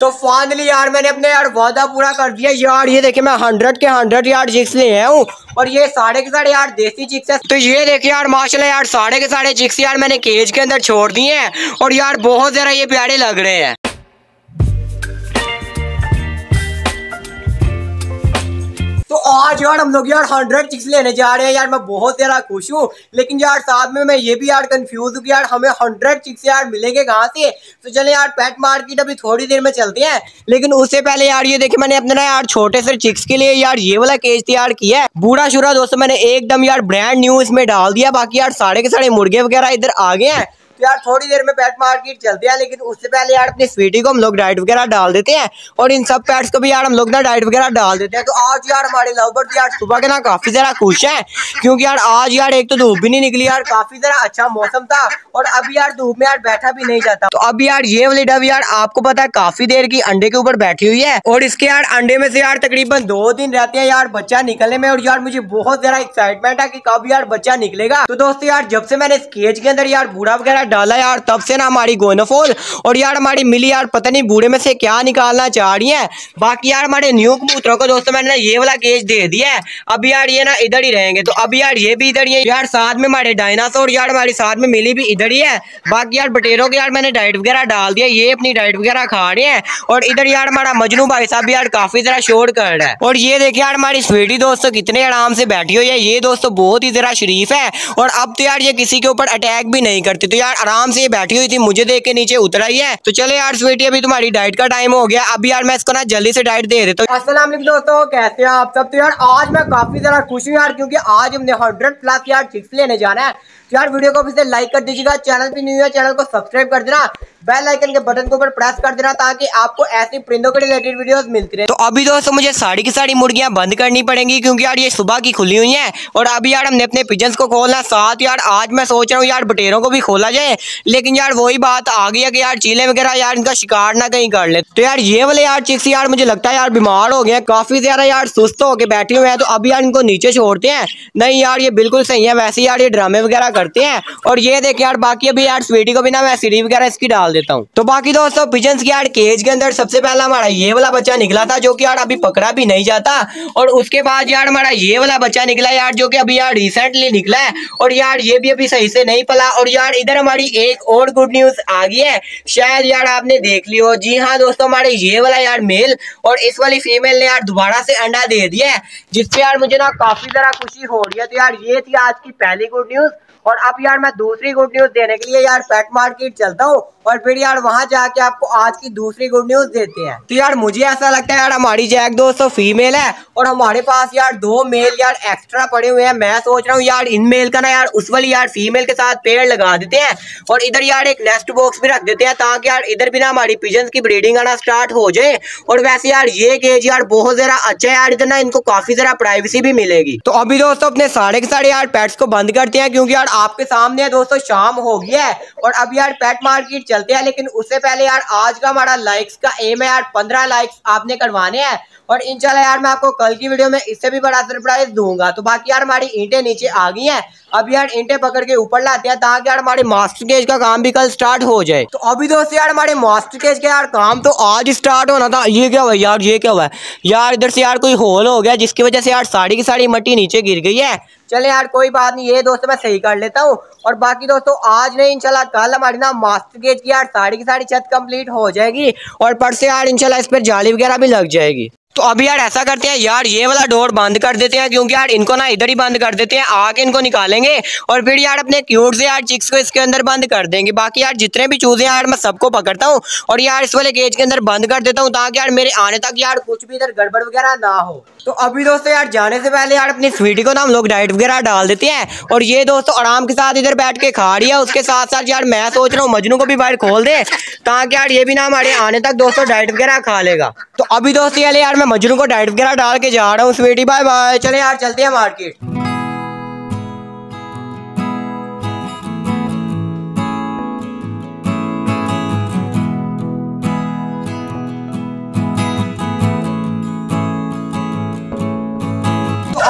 तो फाइनली यार मैंने अपने यार वादा पूरा कर दिया यार। ये देखिए मैं 100 के 100 यार जिक्स ले आया हूँ और ये 4.5 यार देसी जिक्स है। तो ये देखिए यार माशाल्लाह यार 4.5 जिक्स यार मैंने केज के अंदर छोड़ दिए हैं और यार बहुत ज़रा ये प्यारे लग रहे हैं। तो आज यार हम लोग यार 100 चिक्स लेने जा रहे हैं यार। मैं बहुत ज़्यादा खुश हूँ लेकिन यार साथ में मैं ये भी यार कंफ्यूज हूँ कि यार हमें 100 चिक्स यार मिलेंगे कहाँ से। तो चले यार पेट मार्केट अभी थोड़ी देर में चलते हैं, लेकिन उससे पहले यार ये देखिए मैंने अपने यार छोटे से चिक्स के लिए यार ये वाला केज तैयार किया है। बूढ़ा शुरा दोस्तों मैंने एकदम यार ब्रांड न्यू इसमें डाल दिया। बाकी यार 4.5 मुर्गे वगैरह इधर आ गए हैं। तो यार थोड़ी देर में पेट मार्केट चलते हैं, लेकिन उससे पहले यार अपनी स्वीटी को हम लोग डाइट वगैरह डाल देते हैं और इन सब पेट्स को भी यार हम लोग ना डाइट वगैरह डाल देते हैं। तो आज यार हमारे लव बर्ड यार सुबह के ना काफी ज़रा खुश है क्योंकि यार आज यार एक तो धूप भी नहीं निकली यार, काफी ज़रा अच्छा मौसम था और अभी यार धूप में यार बैठा भी नहीं जाता। तो अभी यार ये वाली डब यार आपको पता है काफी देर की अंडे के ऊपर बैठी हुई है और इसके यार अंडे में से यार तकरीबन 2 दिन रहते हैं यार बच्चा निकलने में। और यार मुझे बहुत ज़रा एक्साइटमेंट है कि कब यार बच्चा निकलेगा। तो दोस्तों यार जब से मैंने इस केज के अंदर यार बूढ़ा वगैरह डाला यार तब से ना हमारी गोनोफोल और यार हमारी मिली यार पता नहीं बूढ़े में से क्या निकालना चाह रही है। बाकी यार हमारे न्यू कबूतरों को दोस्तों मैंने ये वाला केज दे दिया है। अभी यार ये ना इधर ही रहेंगे। तो अभी यार ये भी इधर ही है यार, साथ में हमारे डायनासोर यार हमारी साथ में मिली भी इधर ही है। बाकी यार बटेरों के यार मैंने डाइट वगैरह डाल दिया, ये अपनी डाइट वगैरह खा रहे हैं। और इधर यार हमारा मजनू भाई साहब भी यार काफी जरा शोर कर रहा है। और ये देखिए यार हमारी स्वीटी दोस्तों कितने आराम से बैठी हुई है। ये दोस्तों बहुत ही जरा शरीफ है और अब तो यार ये किसी के ऊपर अटैक भी नहीं करती। तो यार आराम से ये बैठी हुई थी, मुझे देख के नीचे उतरा ही है। तो चले यार स्वीटी अभी तुम्हारी डाइट का टाइम हो गया, अभी यार मैं इसको ना जल्दी से डाइट दे देता हूँ। अस्सलाम वालेकुम दोस्तों, कैसे हैं आप सब। तो यार आज मैं काफी ज़रा खुश हूँ यार क्योंकि आज हमने 100+ यार चिक्स लेने जाना है। तो यार वीडियो को फिर लाइक कर दीजिएगा, चैनल पे न्यू है चैनल को सब्सक्राइब कर देना, बेल आइकन के बटन के ऊपर प्रेस कर देना ताकि आपको ऐसी परिंदों के रिलेटेड वीडियोस मिलती रहे। तो अभी दोस्तों मुझे सारी की सारी मुर्गियां बंद करनी पड़ेंगी क्योंकि यार ये सुबह की खुली हुई हैं और अभी यार हमने अपने पिजन्स को खोलना। साथ यार आज मैं सोच रहा हूँ यार बटेरों को भी खोला जाए, लेकिन यार वही बात आ गई है कि यार चीले वगैरह यार इनका शिकार ना कहीं कर ले। तो यार ये वाले यार चिक्स यार मुझे लगता है यार बीमार हो गए हैं, काफी ज्यादा यार सुस्त होकर बैठे हुए हैं। तो अभी यार इनको नीचे छोड़ते हैं। नहीं यार ये बिल्कुल सही है, वैसे यार ये ड्रामे वगैरह करते हैं। और ये देखिए यार बाकी अभी यार स्वीटी को भी ना मैं सीढ़ी वगैरह इसकी डाल देता हूँ। तो बाकी दोस्तों पिजन्स के यार केज के अंदर सबसे पहला हमारा ये वाला बच्चा निकला था जो कि यार अभी पकड़ा भी नहीं जाता। और उसके बाद यार हमारा ये वाला बच्चा निकला यार जो कि अभी यार रिसेंटली निकला है और यार ये भी अभी सही से नहीं पला। और यार इधर हमारी एक और गुड न्यूज आ गई है, शायद यार आपने देख ली हो। जी हाँ दोस्तों हमारे ये वाला यार मेल और इस वाली फीमेल ने यार दोबारा से अंडा दे दिया है, जिससे यार मुझे ना काफी जरा खुशी हो रही है। तो यार ये थी आज की पहली गुड न्यूज। और अब यार मैं दूसरी गुड न्यूज देने के लिए यार पेट मार्केट चलता हूँ और फिर यार वहाँ जाके आपको आज की दूसरी गुड न्यूज देते हैं। तो यार मुझे ऐसा लगता है यार हमारी जैक दोस्तों फीमेल है और हमारे पास यार 2 मेल यार एक्स्ट्रा पड़े हुए हैं। मैं सोच रहा हूँ यार इन मेल का ना यार उस वाली यार फीमेल के साथ पेड़ लगा देते हैं और इधर यार एक नेस्ट बॉक्स भी रख देते हैं ताकि यार इधर भी ना हमारी पिजन्स की ब्रीडिंग आना स्टार्ट हो जाए। और वैसे यार ये केज यार बहुत जरा अच्छा है यार, इधर ना इनको काफी जरा प्राइवेसी भी मिलेगी। तो अभी दोस्तों अपने 4.5 यार पेट्स को बंद करते हैं क्योंकि यार आपके सामने है दोस्तों शाम हो गया है और अब यार पेट मार्केट चलते हैं। लेकिन उससे पहले यार आज का हमारा लाइक्स का एम है यार 15 लाइक्स आपने करवाने हैं और इंशाल्लाह यार मैं आपको कल की वीडियो में इससे भी बड़ा सरप्राइज दूंगा। तो बाकी यार हमारी ईंटें नीचे आ गई हैं, अब यार ईंटें पकड़ के ऊपर लाते हैं ताकि यार हमारे मास्टर केज का काम भी कल स्टार्ट हो जाए। तो अभी दोस्तों यार हमारे मास्टर केज का यार काम तो आज स्टार्ट होना था। ये क्या हुआ यार, ये क्या हुआ यार, इधर से यार कोई होल हो गया जिसकी वजह से यार साड़ी की साड़ी मट्टी नीचे गिर गई है। चले यार कोई बात नहीं, ये दोस्तों मैं सही कर लेता हूँ। और बाकी दोस्तों आज नहीं इंशाल्लाह कल हमारी ना मास्टर केज की यार साड़ी की साड़ी छत कंप्लीट हो जाएगी और परसों यार इंशाल्लाह इस पर जाली वगैरह भी लग जाएगी। तो अभी यार ऐसा करते हैं यार ये वाला डोर बंद कर देते हैं क्योंकि यार इनको ना इधर ही बंद कर देते हैं, आके इनको निकालेंगे और फिर यार अपने क्यूट से यार चिक्स को इसके अंदर बंद कर देंगे। बाकी यार जितने भी चूजे यार मैं सबको पकड़ता हूँ और यार इस वाले केज के अंदर बंद कर देता हूँ ताकि यार मेरे आने तक यार कुछ भी इधर गड़बड़ वगैरह ना हो। तो अभी दोस्तों यार जाने से पहले यार अपनी स्वीटी को ना हम लोग डाइट वगैरह डाल देते हैं और ये दोस्तों आराम के साथ इधर बैठ के खा रही है। उसके साथ साथ यार मैं सोच रहा हूँ मजनू को भी बाहर खोल दे ताकि यार ये भी ना हमारे आने तक दोस्तों डाइट वगैरह खा लेगा। तो अभी दोस्तों यार मैं मजनू को डाइट वगैरह डाल के जा रहा हूँ। स्वीटी बाय बाय, चले यार चलते हैं मार्केट।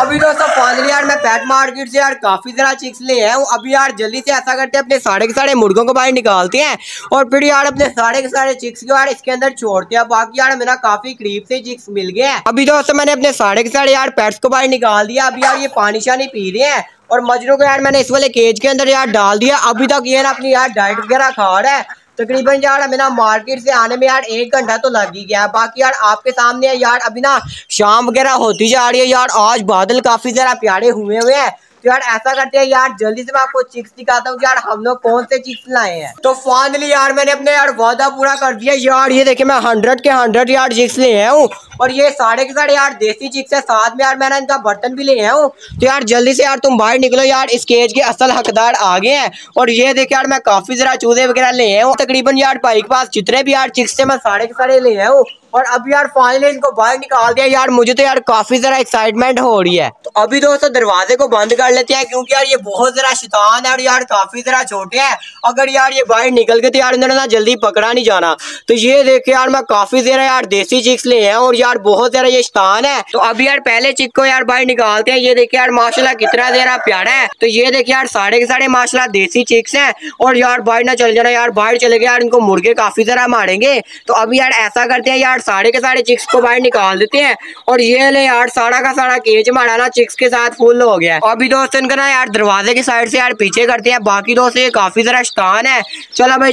अभी दोस्तों फाइनली यार मैं पेट मार्केट से यार काफी सारा चिक्स ले आया हूँ। अभी यार जल्दी से ऐसा करते हैं अपने सारे के सारे मुर्गों को बाहर निकालते हैं और फिर यार अपने सारे के सारे चिक्स को यार इसके अंदर छोड़ते हैं। बाकी यार मेरा काफी करीब से चिक्स मिल गया है। अभी दोस्तों मैंने अपने सारे के सारे यार पेट्स को बाहर निकाल दिया। अभी यार ये पानी शानी पी रहे हैं और मजनू को यार मैंने इस वाले केज के अंदर यार डाल दिया। अभी तक ये ना अपनी यार डाइट वगैरह खा रहा है। तकरीबन यार हमें ना मार्केट से आने में यार 1 घंटा तो लग ही गया। बाकी यार आपके सामने यार अभी ना शाम वगैरह होती जा रही है। यार आज बादल काफी ज़रा प्यारे हुए हैं। तो यार ऐसा करते हैं यार जल्दी से मैं आपको चिक्स दिखाता हूँ कि यार हम लोग कौन से चिक्स लाए हैं। तो फाइनली यार मैंने अपने यार वादा पूरा कर दिया। यार ये देखिए मैं 100 के 100 यार चिक्स ले आया हूँ और ये सारे के सारे यार देसी चिक्स है। साथ में यार मैंने इनका बर्तन भी ले आया हूँ। तो यार जल्दी से यार तुम बाहर निकलो, यार इस केज के असल हकदार आ गए हैं। और ये देखिए यार मैं काफी जरा चूजे वगैरह ले आया हूँ। तकरीबन यार भाई के पास जितने भी यार चिक्स थे मैं सारे के सारे ले आया हूँ और अब यार फाइनली इनको बाहर निकाल दिया। यार मुझे तो यार काफी जरा एक्साइटमेंट हो रही है। तो अभी दोस्तों दरवाजे को बंद कर लेते हैं क्योंकि यार ये बहुत जरा शैतान है और यार काफी जरा छोटे हैं। अगर यार ये बाहर निकल गए तो यार इन्होंने ना जल्दी पकड़ा नहीं जाना। तो ये देखिए यार मैं काफी जरा यार देसी चिक्स ले आया और यार बहुत जरा ये शैतान है। तो अभी यार पहले चिक को यार बाहर निकालते हैं। ये देखिए यार माशाल्लाह कितना जरा प्यारा है। तो ये देखिए यार सारे के सारे माशाल्लाह देसी चिक्स है और यार बाहर ना चले जाना। यार बाहर चले गए यार इनको मुर्गे काफी जरा मारेंगे। तो अभी यार ऐसा करते हैं यार सारे के सारे चिक्स को बाहर निकाल देते हैं और ये ले यार सारा का सारा केज हमारा ना चिक्स के साथ फुल हो गया। अभी दोस्तों इनका ना यार दरवाजे की साइड से यार पीछे करते हैं। बाकी दोस्तों ये काफी जरा शैतान है। चलो भाई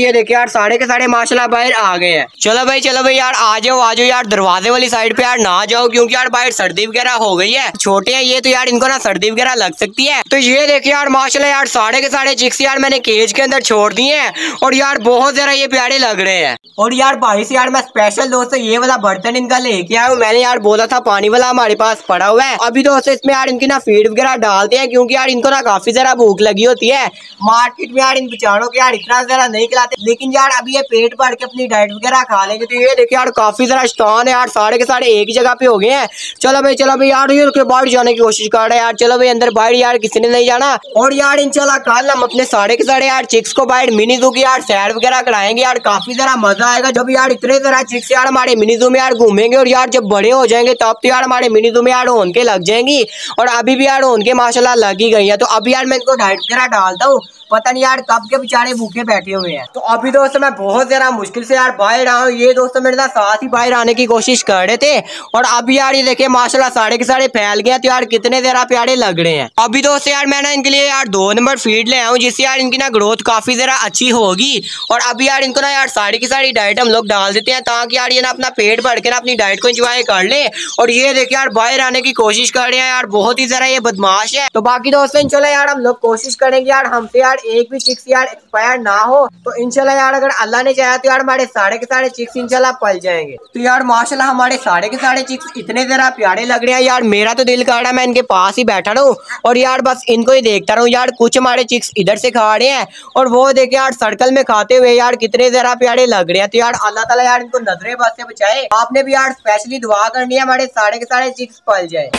ये देखिए यार सारे के सारे माशाल्लाह बाहर आ गए हैं। चलो भाई यार आ जाओ यार दरवाजे वाली साइड पे यार ना जाओ क्योंकि यार बाहर सर्दी वगैरह हो गई है। छोटे है ये तो यार इनको ना सर्दी वगैरह लग सकती है। तो ये देखिए यार माशाल्लाह यार सारे के सारे चिक्स यार मैंने केज के अंदर छोड़ दिए हैं और यार बहुत जरा ये प्यारे लग रहे हैं। और यार भाई से यार स्पेशल दोस्तों ये वाला बर्तन इनका लेके आया हूँ। मैंने यार बोला था पानी वाला हमारे पास पड़ा हुआ है। अभी दोस्तों इसमें यार इनकी ना फीड वगैरह डालते हैं क्योंकि यार इनको ना काफी जरा भूख लगी होती है। मार्केट में यार इन बेचारों के यार इतना जरा नहीं खिलाते लेकिन यार अभी ये पेट भर के अपनी डाइट वगैरह खा लेंगे। तो ये देखिए यार काफी जरा शैतान है। यार सारे के सारे एक जगह पे हो गए हैं। चलो भाई यार ये बाहर जाने की कोशिश कर रहा है। यार चलो भाई अंदर बाहर यार किसी ने नहीं जाना। और यार इंशाल्लाह कल हम अपने सारे के सारे यार चिक्स को बाहर मिनी ज़ू की यार सैर वगैरह कराएंगे। यार काफी जरा मजा आएगा जब यार इतने चिक्स यार हमारे मिनी ज़ू में यार घूमेंगे। और यार जब बड़े हो जाएंगे तब तो यार हमारे मिनी ज़ू में यार होन के लग जाएंगी और अभी भी यार होन के माशाल्लाह लग ही गई है। तो अभी यार मैं इनको डाइट वगैरह डालता हूँ। पता नहीं यार कब के बेचारे भूखे बैठे हुए हैं। तो अभी दोस्तों मैं बहुत जरा मुश्किल से यार बाहर आया हूँ। ये दोस्तों मेरे साथ ही बाहर आने की कोशिश कर रहे थे और अभी यार ये देखिए माशाल्लाह सारे के सारे फैल गए। तो यार कितने जरा प्यारे लग रहे हैं। अभी दोस्तों यार मैंने इनके लिए यार 2 नंबर फीड ले आया हूँ जिससे यार इनकी ना ग्रोथ काफी जरा अच्छी होगी। और अभी यार इनको ना यार सारी की सारी डाइट हम लोग डाल देते हैं ताकि यार ये ना अपना पेट भर के ना अपनी डाइट को एंजॉय कर ले। और ये देखिए यार बाहर आने की कोशिश कर रहे हैं। यार बहुत ही जरा ये बदमाश है। तो बाकी दोस्तों इंशाल्लाह यार हम लोग कोशिश करेंगे यार हमसे यार एक भी चिक्स यार एक्सपायर ना हो। तो इंशाल्लाह यार अगर अल्लाह ने चाहा तो यार हमारे सारे के सारे चिक्स इंशाल्लाह पल जाएंगे। तो यार माशाल्लाह हमारे सारे के सारे चिक्स इतने जरा प्यारे लग रहे हैं। यार मेरा तो दिल कर रहा है मैं इनके पास ही बैठा रहूं और यार बस इनको ही देखता रहूं। यार कुछ हमारे चिक्स इधर से खा रहे हैं और वो देखे यार सर्कल में खाते हुए यार कितने जरा प्यारे लग रहे हैं। तो यार अल्लाह ताला यार इनको नजरे बद से बचाए। आपने भी यार स्पेशली दुआ करनी है हमारे सारे के सारे चिक्स पल जाए।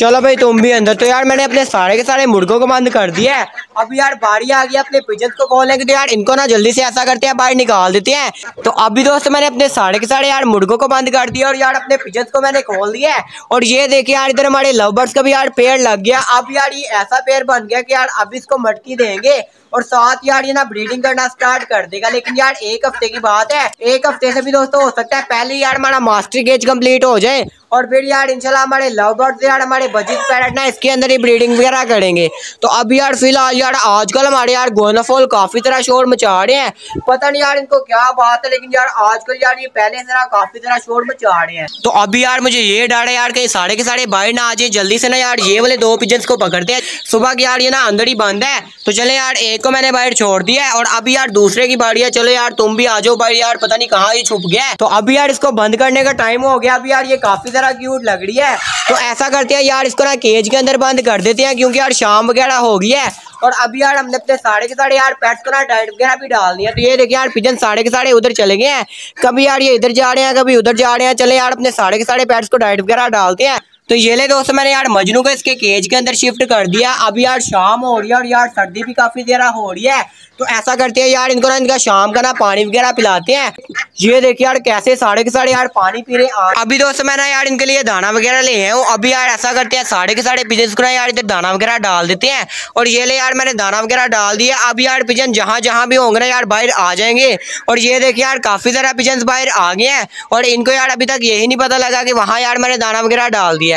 चलो भाई तुम भी अंदर। तो यार मैंने अपने सारे के सारे मुर्गों को बंद कर दिया है। अभी यार बारी आ गई अपने पिजन्स को खोलने की। तो यार इनको ना जल्दी से ऐसा करते हैं बाहर निकाल देते हैं। तो अभी दोस्तों मैंने अपने सारे के सारे यार मुर्गों को बंद कर दिया और यार अपने पिजन्स को मैंने खोल दिया है। और ये देखिए यार इधर हमारे लव बर्ड्स का भी यार पेड़ लग गया। अब यार ये ऐसा पेड़ बन गया कि यार अब इसको मटकी देंगे और साथ यार ये ना ब्रीडिंग करना स्टार्ट कर देगा। लेकिन यार 1 हफ्ते की बात है। 1 हफ्ते से भी दोस्तों हो सकता है पहले यार हमारा मास्टर केज कंप्लीट हो जाए और फिर यार इंशाल्लाह हमारे लव बर्ड्स यार हमारे बजीज पैरट ना इसके अंदर ही ब्रीडिंग वगैरह करेंगे। तो अभी यार फिलहाल यार आजकल हमारे यार गोनाफोल काफी तरह शोर मचा रहे हैं। पता नहीं यार इनको क्या बात है लेकिन यार आजकल यार ये पहले से काफी तरह शोर मचा रहे हैं। तो अभी यार मुझे ये डर है यार कहीं सारे के सारे बाहर ना आ जाए। जल्दी से ना यार ये वाले 2 पिजन्स को पकड़ते हैं। सुबह की यार ये ना अंदर ही बंद है। तो चले यार एक को मैंने बाहर छोड़ दिया है और अभी यार दूसरे की बारी है। चलो यार तुम भी आ जाओ भाई। यार पता नहीं कहाँ ये छुप गया है। तो अभी यार इसको बंद करने का टाइम हो गया। अभी यार ये काफी जरा क्यूट लग रही है। तो ऐसा करते हैं यार इसको ना केज के अंदर बंद कर देते हैं क्योंकि यार शाम वगैरह हो गई है। और अभी यार हमने अपने सारे के सारे यार पेट्स को ना डाइट वगैरह भी डाल दिया। तो ये देखिए यार पिजन सारे के सारे उधर चले गए हैं। कभी यार ये इधर जा रहे हैं कभी उधर जा रहे हैं। चले यार अपने सारे के सारे पेट्स को डाइट वगैरह डालते हैं। तो ये ले दोस्तों मैंने यार मजनू को इसके केज के अंदर शिफ्ट कर दिया। अब यार शाम हो रही है और यार सर्दी भी काफी देर हो रही है, तो ऐसा करते हैं यार इनको ना इनका शाम का ना पानी वगैरह पिलाते हैं। ये देखिए यार कैसे साढ़े के साढ़े यार पानी पी रहे हैं। अभी दोस्तों मैं ना यार इनके लिए दाना वगैरह ले आया हूँ। अभी यार ऐसा करते हैं साढ़े के साढ़े पिजन को ना यार इधर दाना वगैरह डाल देते हैं। और ये ले यार मैंने दाना वगैरह डाल दिया। अब यार पिजन जहाँ जहाँ भी होंगे ना यार बाहर आ जाएंगे। और ये देखिए यार काफी सारा पिजन बाहर आ गए हैं और इनको यार अभी तक यही नहीं पता लगा कि वहाँ यार मैंने दाना वगैरह डाल दिया है।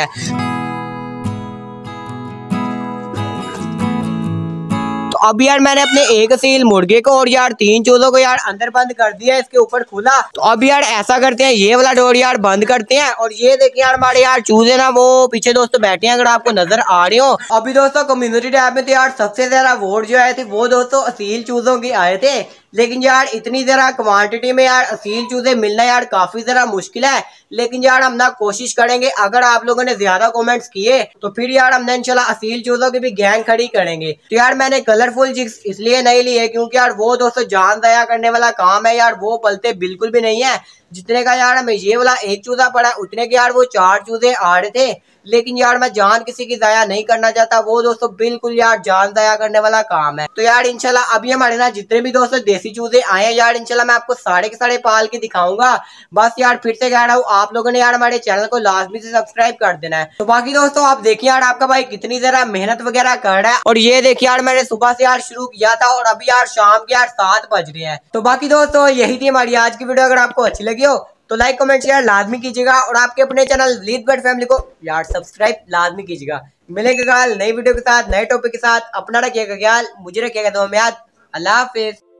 अब यार मैंने अपने एक सील मुर्गे को और यार तीन चूजों को यार अंदर बंद कर दिया, इसके ऊपर खुला। तो अब यार ऐसा करते हैं ये वाला डोर यार बंद करते हैं। और ये देखिए यार हमारे यार चूजे ना वो पीछे दोस्तों बैठे हैं, अगर आपको नजर आ रहे हो। अभी दोस्तों कम्युनिटी टैब में तो यार सबसे ज्यादा वोट जो आए थे वो दोस्तों असील चूजों के आए थे, लेकिन यार इतनी जरा क्वांटिटी में यार असील चूजे मिलना यार काफी जरा मुश्किल है। लेकिन यार हम ना कोशिश करेंगे, अगर आप लोगों ने ज्यादा कमेंट्स किए तो फिर यार हम इंशाल्लाह असील चूजों की भी गैंग खड़ी करेंगे। तो यार मैंने कलरफुल जिक्स इसलिए नहीं लिए क्योंकि यार वो दोस्तों जान दया करने वाला काम है यार, वो पलते बिल्कुल भी नहीं है। जितने का यार हमें ये वाला एक चूजा पड़ा उतने के यार वो चार चूजे आ रहे थे, लेकिन यार मैं जान किसी की जाया नहीं करना चाहता, वो दोस्तों बिल्कुल यार जान जाया करने वाला काम है। तो यार इंशाल्लाह अभी हमारे ना जितने भी दोस्तों देसी चूजे आए हैं यार इंशाल्लाह मैं आपको साढ़े के साढ़े पाल के दिखाऊंगा। बस यार फिर से कह रहा हूँ आप लोगों ने यार हमारे चैनल को लाजमी से सब्सक्राइब कर देना है। तो बाकी दोस्तों आप देखिए यार आपका भाई कितनी जरा मेहनत वगैरह कर रहा है। और ये देखिए यार मैंने सुबह से यार शुरू किया था और अभी यार शाम के यार 7 बज रहे हैं। तो बाकी दोस्तों यही थी हमारी आज की वीडियो। अगर आपको अच्छी लगी हो तो लाइक कमेंट शेयर लाजमी कीजिएगा और आपके अपने चैनल लीड बर्ड फैमिली को यार सब्सक्राइब लाजमी कीजिएगा। मिलेंगे कल नई वीडियो के साथ नए टॉपिक के साथ। अपना रखिएगा ख्याल, मुझे रखिएगा दुआ में याद। अल्लाह हाफिज।